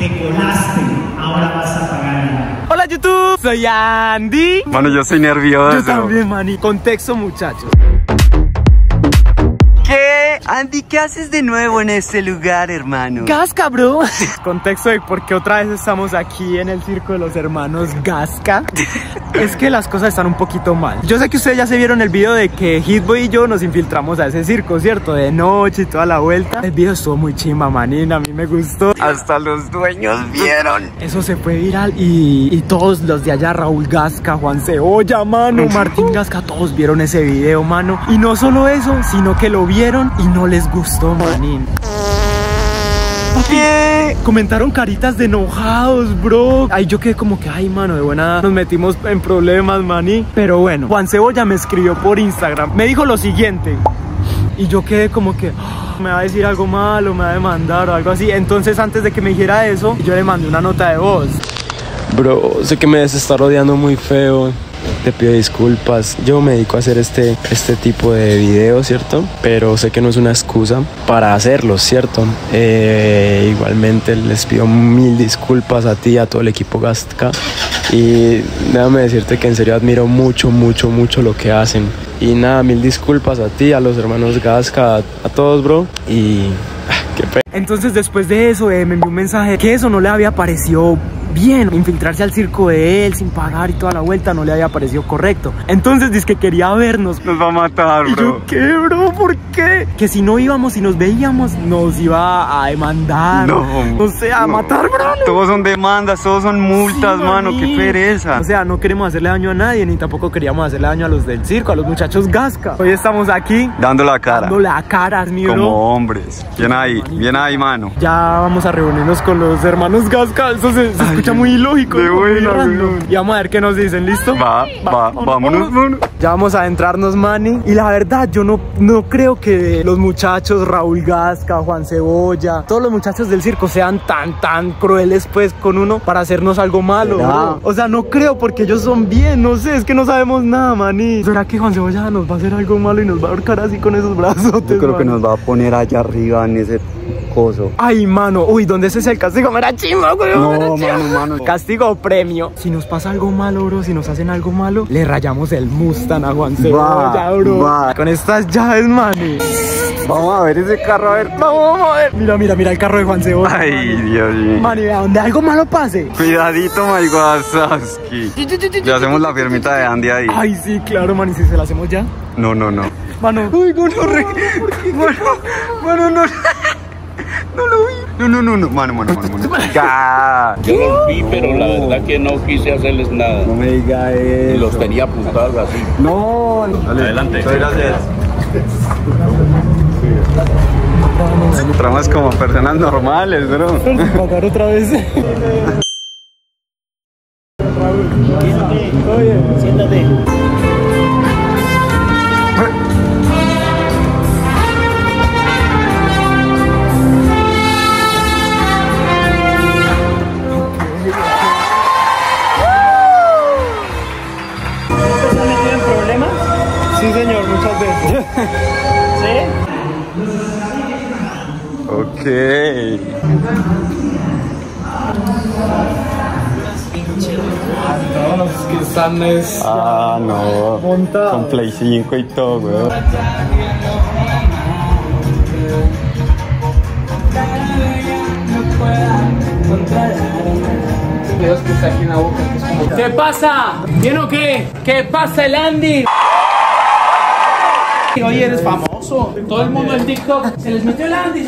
te colaste, ahora vas a pagar. Hola YouTube, soy Andy. Mano, yo soy nervioso. Yo también, mani. Contexto, muchachos. ¿Qué? Andy, ¿qué haces de nuevo en este lugar, hermano? Gasca, bro. Contexto de por qué otra vez estamos aquí en el circo de los hermanos Gasca. Es que las cosas están un poquito mal. Yo sé que ustedes ya se vieron el video de que Hitboy y yo nos infiltramos a ese circo, ¿cierto? De noche y toda la vuelta. El video estuvo muy chimba, manina, a mí me gustó. Hasta los dueños vieron. Eso se fue viral y todos los de allá, Raúl Gasca, Juan Cebolla, mano, Martín Gasca, todos vieron ese video, mano. Y no solo eso, sino que lo vieron y no les gustó, manín. ¿Qué? Comentaron caritas de enojados, bro. Ahí yo quedé como que, ay, mano, de buena. Nos metimos en problemas, maní. Pero bueno, Juan Cebolla me escribió por Instagram. Me dijo lo siguiente. Y yo quedé como que, oh, me va a decir algo malo, me va a demandar o algo así. Entonces, antes de que me dijera eso, yo le mandé una nota de voz. Bro, sé que me está rodeando muy feo. Te pido disculpas, yo me dedico a hacer este tipo de videos, ¿cierto? Pero sé que no es una excusa para hacerlo, ¿cierto? Igualmente les pido mil disculpas a ti, a todo el equipo Gasca. Y déjame decirte que en serio admiro mucho, mucho, mucho lo que hacen. Y nada, mil disculpas a ti, a los hermanos Gasca, a todos, bro. Y... qué pena. Entonces después de eso me envió un mensaje que eso no le había parecido bien, infiltrarse al circo de él sin pagar y toda la vuelta no le había parecido correcto. Entonces dice que quería vernos. Nos va a matar, bro. Y yo, ¿qué, bro? ¿Por qué? Que si no íbamos, si nos veíamos, nos iba a demandar. No, o sea, a matar, bro. Todos son demandas, todos son multas, sí, mano, qué pereza. O sea, no queremos hacerle daño a nadie, ni tampoco queríamos hacerle daño a los del circo, a los muchachos Gasca. Hoy estamos aquí dando la cara. Dando la cara, es mi bro. Como hombres. Bien ahí, bien ahí, mano. Ya vamos a reunirnos con los hermanos Gasca. Eso se escucha muy ilógico. De buena, y vamos a ver qué nos dicen, ¿listo? Vámonos. Ya vamos a adentrarnos, mani. Y la verdad, yo no creo que los muchachos Raúl Gasca, Juan Cebolla, todos los muchachos del circo sean tan crueles, pues, con uno para hacernos algo malo. No. O sea, no creo, porque ellos son bien, no sé, es que no sabemos nada, mani. ¿Será que Juan Cebolla nos va a hacer algo malo y nos va a ahorcar así con esos brazos? Yo creo, mani, que nos va a poner allá arriba en ese... coso. Ay, mano, uy, ¿dónde es ese el castigo? Mira, chimba, güey. No, mano. Castigo o premio. Si nos pasa algo malo, bro, si nos hacen algo malo, le rayamos el Mustang a Juan Cebolla, bro. Con estas llaves, mani. Vamos a ver ese carro, a ver. Vamos a ver. Mira el carro de Juan Cebolla. Ay, mani. Dios mío. Mani, a donde algo malo pase. Cuidadito, Mayguazaski. Ya hacemos la firmita de Andy ahí. Ay, sí, claro, mani, si se la hacemos ya. No. Mano. Uy, no. No lo vi. No, mano. Yo los vi, pero la verdad que no quise hacerles nada. No me diga eso. Los tenía apuntados así. No, dale, adelante. Muchas gracias. Entramos como personas normales, bro. Pagar otra vez. Oye, siéntate. Sí, señor, muchas veces. ¿Sí? Ok. No, los que están es... ah, no. Montados. Con Play 5 y todo, weón. Que está aquí en la boca, que es como... ¿Qué pasa? ¿Bien o qué? ¿Qué pasa, el Andy? Hoy eres famoso, todo el mundo en TikTok. Se les metió el Andy,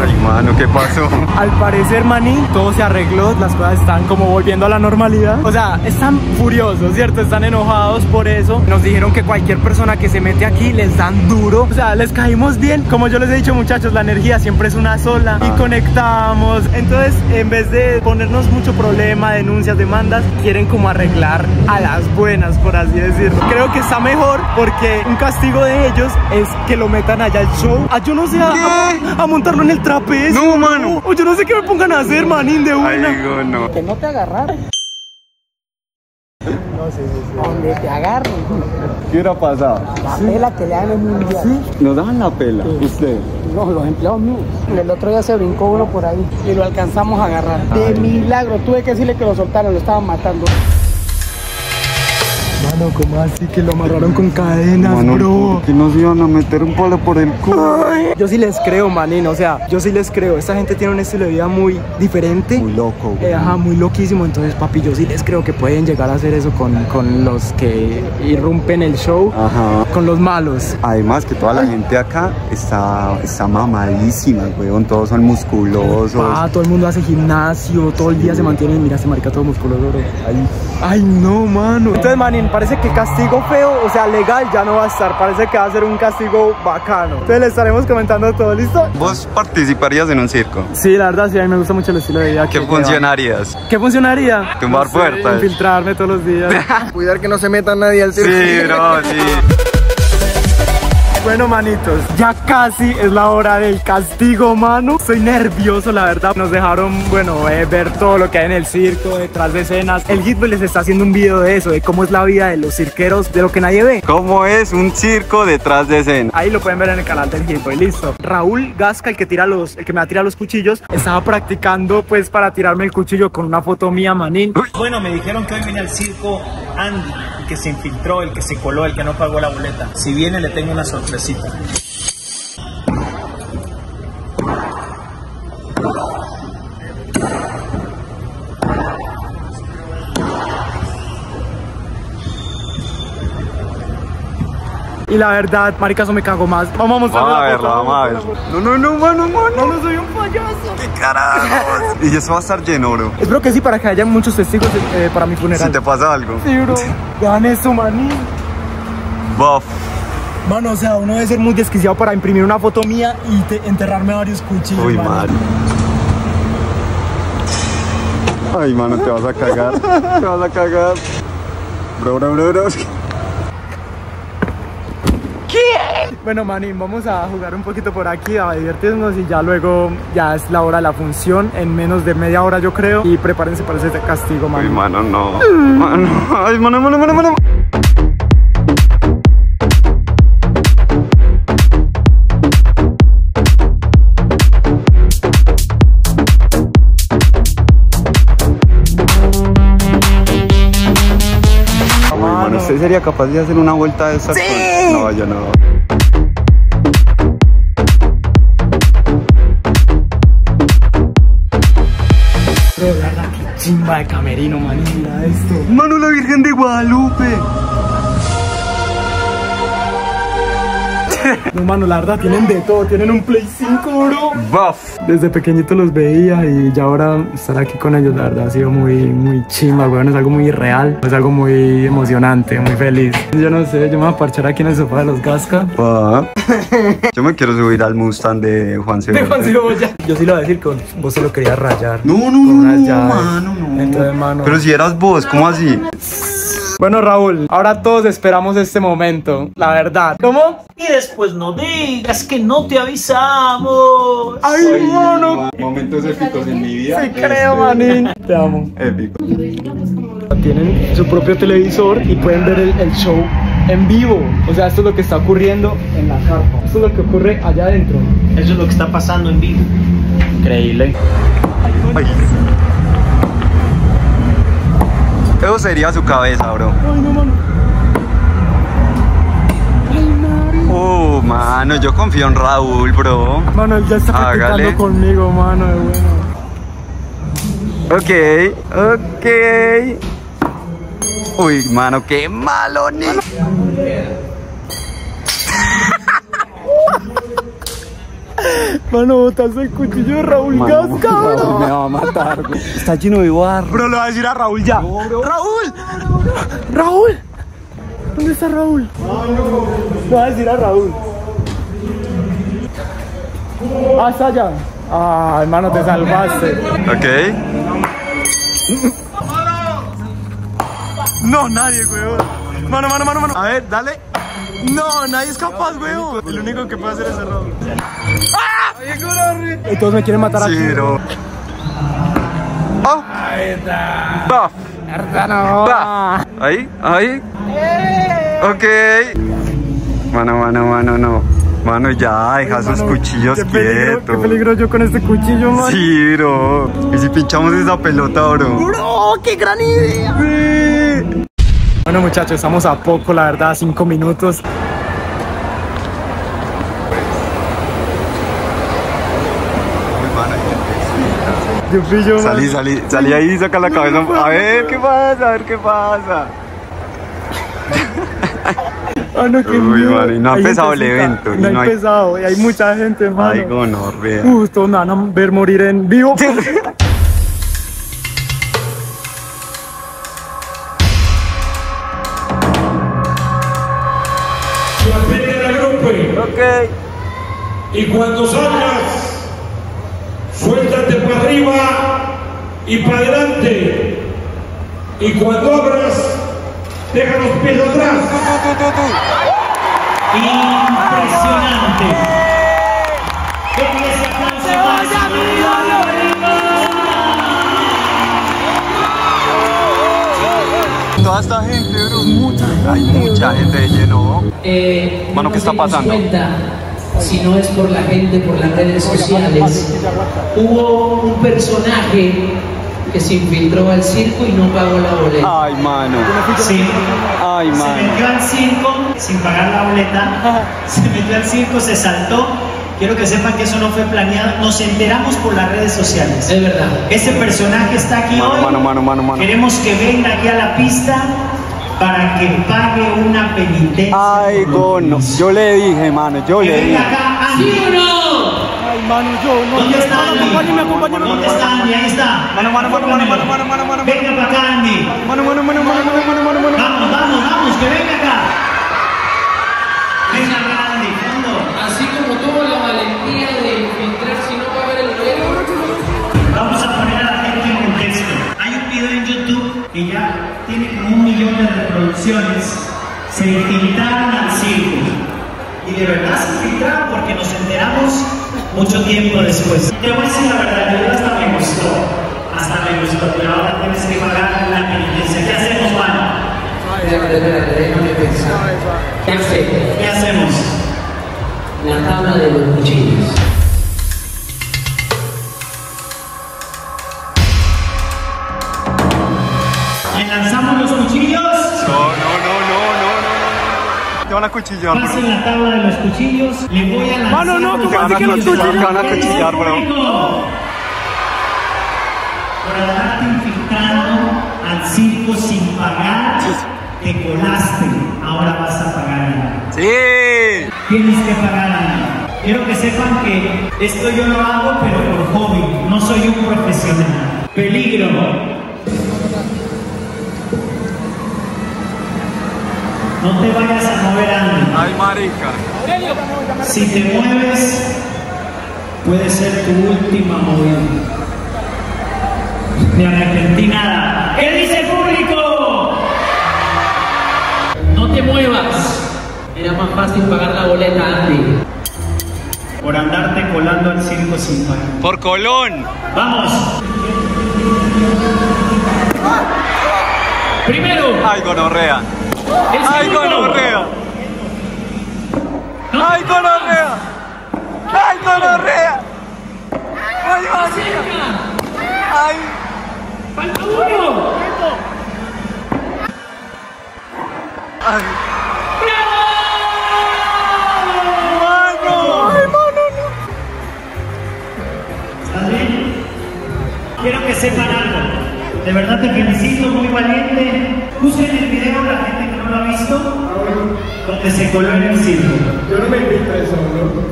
Ay, mano, ¿qué pasó? Al parecer, maní, todo se arregló, las cosas están como volviendo a la normalidad. O sea, están furiosos, ¿cierto? Están enojados por eso. Nos dijeron que cualquier persona que se mete aquí les dan duro. O sea, les caímos bien. Como yo les he dicho, muchachos, la energía siempre es una sola. Y conectamos. Entonces, en vez de ponernos mucho problema, denuncias, demandas, quieren como arreglar a las buenas, por así decirlo. Creo que está mejor porque un castigo de ellos es que lo metan allá al show. Ah, yo no sé, a montarlo en el trapecio. No, mano. O yo no sé qué me pongan a hacer, manín, de una. Ay, digo, no. Que no te agarraron. No, sí, sí, sí. Donde te agarren. ¿Qué hubiera pasado? La pela que le dan es mundial. ¿Sí? ¿Nos daban la pela? Sí. ¿Usted? No, los empleados míos. El otro día se brincó uno por ahí y lo alcanzamos a agarrar. Ay. De milagro, tuve que decirle que lo soltaron, lo estaban matando. Mano, ¿cómo así que lo amarraron con cadenas, mano, bro? Que nos iban a meter un palo por el culo. Ay. Yo sí les creo, manín, o sea, yo sí les creo. Esta gente tiene un estilo de vida muy diferente. Muy loco, güey. Ajá, muy loquísimo. Entonces, papi, yo sí les creo que pueden llegar a hacer eso con los que irrumpen el show. Ajá. Con los malos. Además que toda la gente acá está mamadísima, weón. Todos son musculosos. Ah, todo el mundo hace gimnasio, todo el día se mantiene. Mira, este marica todo musculoso, bro. Ay. Ay, no, mano. Entonces, manín, parece que castigo feo, o sea legal, ya no va a estar. Parece que va a ser un castigo bacano. Entonces le estaremos comentando todo, ¿listo? ¿Vos participarías en un circo? Sí, la verdad, sí, a mí me gusta mucho el estilo de vida. ¿Qué funcionarías? ¿Qué funcionaría? Tumbar puertas. Infiltrarme todos los días. Cuidar que no se meta nadie al circo. Sí, no, sí. Bueno, manitos, ya casi es la hora del castigo, mano. Estoy nervioso, la verdad. Nos dejaron, bueno, ver todo lo que hay en el circo, detrás de escenas. El Hitboy les está haciendo un video de eso, de cómo es la vida de los cirqueros, de lo que nadie ve. ¿Cómo es un circo detrás de escenas? Ahí lo pueden ver en el canal del Hitboy, listo. Raúl Gasca, el que me tira los cuchillos, estaba practicando, pues, para tirarme el cuchillo con una foto mía, manín. Bueno, me dijeron que hoy viene al circo Andy, el que se infiltró, el que se coló, el que no pagó la boleta. Si viene, le tengo una sorpresa. Y la verdad, marica, eso me cago más. Vamos a verla. No, mano. No, soy un payaso. ¡Qué carajo! Y eso va a estar lleno, bro. Espero que sí, para que haya muchos testigos para mi funeral. Si te pasa algo. Sí, bro. Vean eso, maní. Buff. Mano, o sea, uno debe ser muy desquiciado para imprimir una foto mía y enterrarme varios cuchillos. Uy, mano. Ay, mano, te vas a cagar. Te vas a cagar. Bro. ¿Qué? Bueno, manín, vamos a jugar un poquito por aquí, a divertirnos y ya luego ya es la hora de la función. En menos de media hora, yo creo. Y prepárense para ese castigo, mano. Uy, mano, no. Mano. Ay, mano. ¿Usted sería capaz de hacer una vuelta de esas? ¡Sí! No, yo no. Pero la verdad, qué chimba de camerino, man. Mira esto. ¡Mano, la Virgen de Guadalupe! No, mano, la verdad, tienen de todo. Tienen un Play 5, bro. Buff. Desde pequeñito los veía y ya ahora estar aquí con ellos, la verdad, ha sido muy chimba, weón. Es algo muy real, es algo muy emocionante, muy feliz. Yo no sé, yo me voy a parchar aquí en el sofá de los Gasca. Yo me quiero subir al Mustang de Juan Cebolla. Yo sí lo voy a decir que vos se lo querías rayar. No, mano, no. Entonces, mano. Pero si eras vos, ¿cómo así? Bueno, Raúl, ahora todos esperamos este momento, la verdad. ¿Cómo? Y después no digas que no te avisamos. ¡Ay, mono! Momentos épicos en mi vida. Sí, creo, manín. Te amo. Épico. Tienen su propio televisor y pueden ver el show en vivo. O sea, esto es lo que está ocurriendo en la carpa. Esto es lo que ocurre allá adentro. Eso es lo que está pasando en vivo. Increíble. Ay. Eso sería su cabeza, bro. Ay, no, mano. Ay, no. Oh, mano, yo confío en Raúl, bro. Mano, él ya está practicando conmigo, mano, de bueno. Ok. Uy, mano, qué malo, ni. Mano, botaste el cuchillo de Raúl Gasca, bro. Me va a matar, bro. Está lleno de barro. Bro, lo va a decir a Raúl ya. No, ¡Raúl! ¡Raúl! ¿Dónde está Raúl? Lo va a decir a Raúl. Ah, está allá. Ah, hermano, te salvaste. Ok. No, nadie, weón. Mano. A ver, dale. No, nadie es capaz, weón. El único que puede hacer es Raúl. ¡Ah! Y todos me quieren matar aquí. Sí, bro. ¡Oh! ¡Ahí está! ¡Buff! ¡Artano! ¡Va! ¿Ahí? ¿Ahí? Ok. Mano, ya, deja sus cuchillos quietos. Qué peligro yo con este cuchillo, mano. Sí, bro. ¿Y si pinchamos esa pelota, bro? ¡Bro, qué gran idea! Sí. Bueno, muchachos, estamos a poco, la verdad, 5 minutos. Yo pillo, salí ahí y saca la cabeza. A ver qué pasa, Oh, no, uy, mano, y no ha empezado el evento. No ha empezado, y hay mucha gente, mano. Ay, gonorrea. Justo me van a ver morir en vivo. Okay. Y cuando salgas, suéltate para arriba y para adelante. Y cuando abras, deja los pies atrás. Impresionante. Denle ese aplauso para el señor. Toda esta gente, bro, hay mucha gente de lleno. Bueno, ¿qué está pasando? Si no es por la gente, por las redes sociales, hubo un personaje que se infiltró al circo y no pagó la boleta. Ay, mano. Sí. Ay, mano. Se metió al circo sin pagar la boleta. Se metió al circo, se saltó. Quiero que sepan que eso no fue planeado. Nos enteramos por las redes sociales. Es verdad. Ese personaje está aquí hoy. Mano. Queremos que venga aquí a la pista para que pague una penitencia. Ay, gono. Yo le dije, mano, yo le dije. Venga acá, Andy. ¿Sí o no? Ay, mano, yo no. ¿Dónde está Andy? Acompáñame. ¿Dónde está Andy? Ahí está. Mano. Venga para acá, Andy. Mano. Vamos, que venga acá. Venga acá, Andy, fondo. Así como tuvo la valentía de infiltrar si no va a haber el rey. Vamos a poner a la gente en contexto. Hay un video en YouTube que ya tiene como 1 millón de reproducciones. Se infiltraron al circo y de verdad se infiltraron porque nos enteramos mucho tiempo después. Te voy a decir la verdad, yo hasta me gustó, pero ahora tienes que pagar la penitencia. ¿Qué hacemos, Juan? ¿Qué hacemos? La tabla de los cuchillos. ¿Lanzamos los cuchillos? No. Te van a cuchillar, bro. Pasen la tabla de los cuchillos. Le voy a lanzar. No, ¿cómo así que los cuchillos? Te van a cuchillar, bro. Por andarte infiltrado al circo sin pagar, te colaste. Ahora vas a pagar algo. ¡Sí! Tienes que pagar algo. Quiero que sepan que esto yo lo hago, pero por hobby. No soy un profesional. Peligro. No te vayas a mover, Andy. Ay, marica. Si te mueves, puede ser tu última movida. Me arrepentí nada. ¿Qué dice el público? No te muevas. Era más fácil pagar la boleta, Andy. Por andarte colando al circo sin pagar. Por Colón. Vamos. Primero. Ay, gonorrea. ¡Ay, gonorrea! ¡Ay, gonorrea! ¡Ay, gonorrea! ¡Ay, vacía! ¡Ay! ¡Falta uno! ¡Ay! ¡Bravo! ¡Mano! ¡Ay, mano, no! ¿Estás bien? Quiero que sepan algo. De verdad te felicito, muy valiente. Puse en el video la gente lo ha visto, donde se coló en el circo. Yo no me invito a eso, ¿no?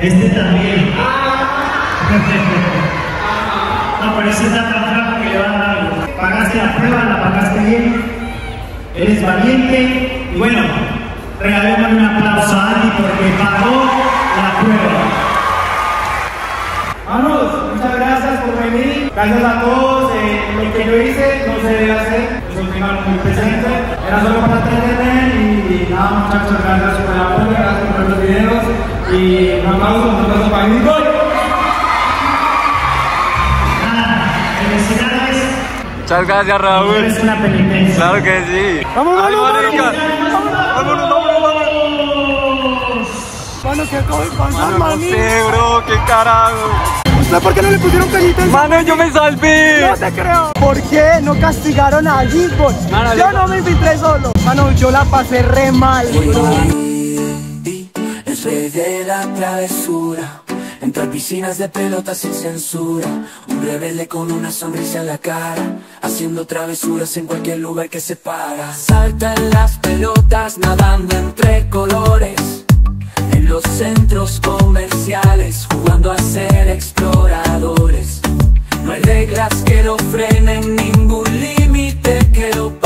Este también. No, pero ese es la trampa que le van a dar. Pagaste la prueba, la pagaste bien. Eres valiente. Y bueno, regalemos un aplauso a Andy porque pagó la prueba. Vamos, muchas gracias por venir. Gracias a todos. Lo que yo hice no se debe hacer. Los últimos muy presentes. Era solo para entretener y nada, muchachos, gracias por el apoyo, gracias por los videos y un aplauso para Hitboy. Nada, felicidades. Muchas Muchas gracias, Raúl. Eres una penitencia. Claro que sí. ¡Vámonos, vámonos! ¡Vámonos, vámonos! Mano, ¿qué acabo de pasar, mano? No sé, bro, qué carajo. ¿Usted por qué no le pusieron penitencia? Mano, yo me salvé. No te creo. ¿Por qué no castigaron a Gizboz? Yo no me infiltré solo. Mano, yo la pasé re mal. Soy de la travesura, entrar piscinas de pelota sin censura, un rebelde con una sonrisa en la cara, haciendo travesuras en cualquier lugar que se para. Saltan las pelotas nadando entre colores, en los centros comerciales, jugando a ser exploradores. No hay reglas que lo frenen, ningún límite que lo